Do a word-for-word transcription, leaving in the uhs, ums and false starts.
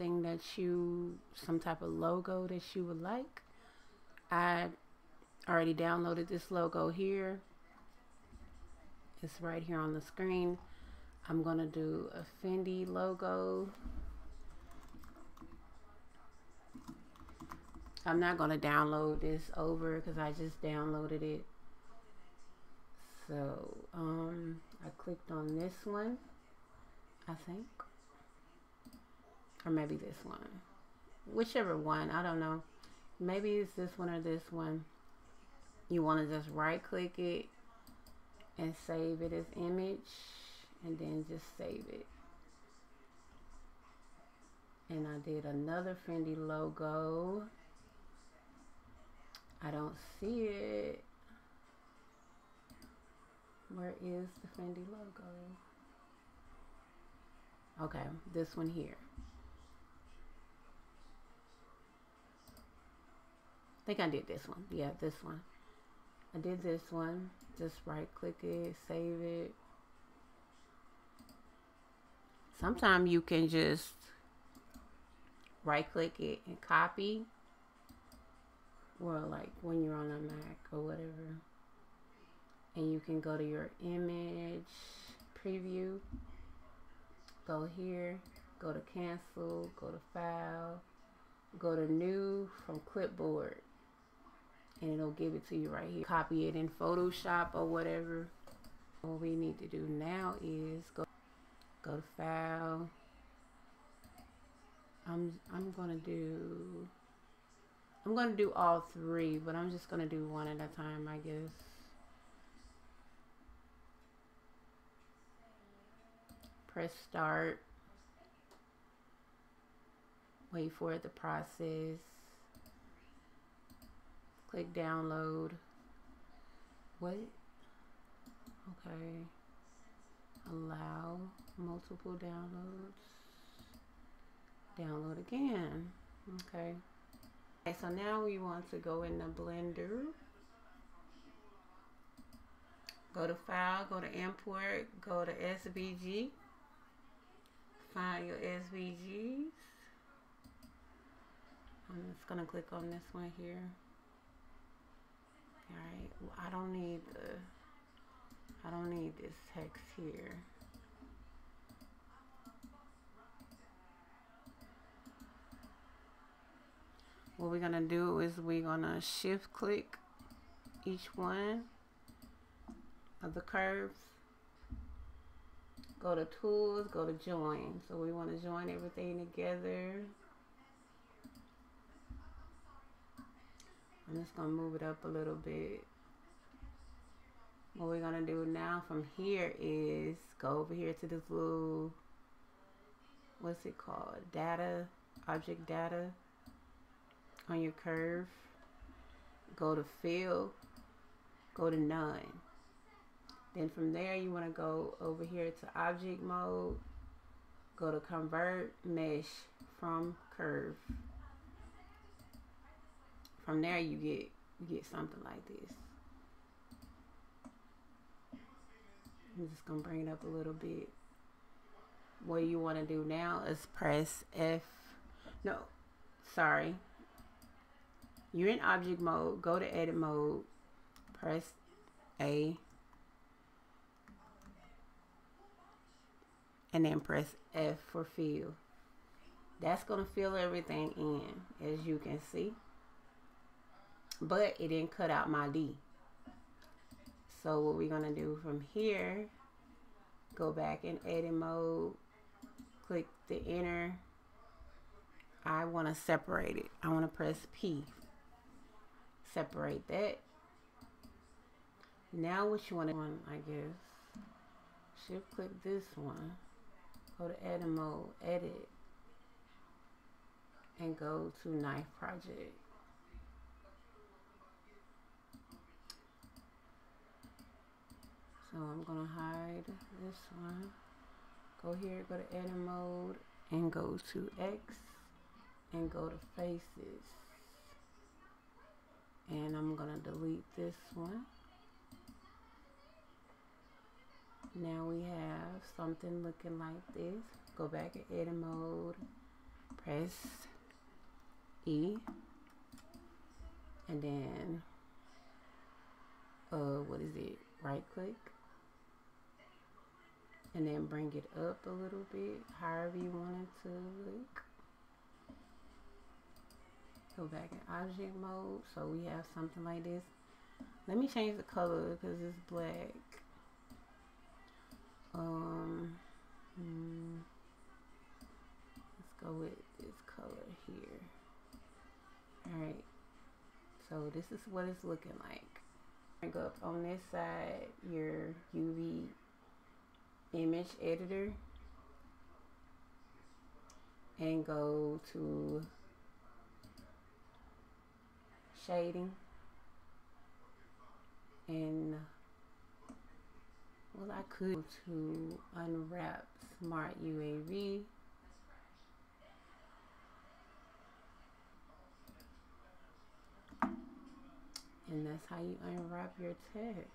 something that you, some type of logo that you would like. I already downloaded this logo here. It's right here on the screen. I'm gonna do a Fendi logo. I'm not gonna download this over because I just downloaded it. So um, I clicked on this one, I think, or maybe this one, whichever one, I don't know. Maybe it's this one or this one. You want to just right click it and save it as image, and then just save it. And I did another Fendi logo. I don't see it. Where is the Fendi logo? Okay, this one here. I think I did this one. Yeah, this one. I did this one. Just right click it, save it. Sometimes you can just right click it and copy. Well, like when you're on a Mac or whatever. And you can go to your image preview, go here, go to cancel, go to file, go to new from clipboard, and it'll give it to you right here. Copy it in Photoshop or whatever. What we need to do now is go go to file. I'm I'm gonna do I'm gonna do all three, but I'm just gonna do one at a time, I guess. Press start, wait for it to process, click download. What? Okay, allow multiple downloads, download again. Okay, okay, so now we want to go in the Blender. Go to file, go to import, go to S V G. Find your S V Gs. I'm just gonna click on this one here. All right. Well, I don't need the. I don't need this text here. What we're gonna do is we're gonna shift click each one of the curves. Go to tools, go to join. So we want to join everything together. I'm just going to move it up a little bit. What we're going to do now from here is go over here to this little, what's it called? Data, object data on your curve. Go to fill, go to none. Then from there, you want to go over here to object mode, go to convert mesh from curve. From there, you get you get something like this. I'm just going to bring it up a little bit. What you want to do now is press F. No, sorry. You're in object mode. Go to edit mode. Press A. And then press F for fill. That's gonna fill everything in, as you can see. But it didn't cut out my D. So what we're gonna do from here, go back in edit mode, click the enter. I wanna separate it. I wanna press P. Separate that. Now what you wanna do, I guess, shift click this one. Go to edit mode, edit, and go to knife project. So I'm gonna hide this one. Go here, go to edit mode, and go to X, and go to faces. And I'm gonna delete this one. Now we have something looking like this. Go back in edit mode, press E, and then uh what is it, right click, and then bring it up a little bit, however you want it to look. Go back in object mode, so we have something like this. Let me change the color because it's black. Um, mm, let's go with this color here. All right, so this is what it's looking like. Go up on this side, your U V image editor, and go to shading, and well, I could to unwrap smart U A V, and that's how you unwrap your text.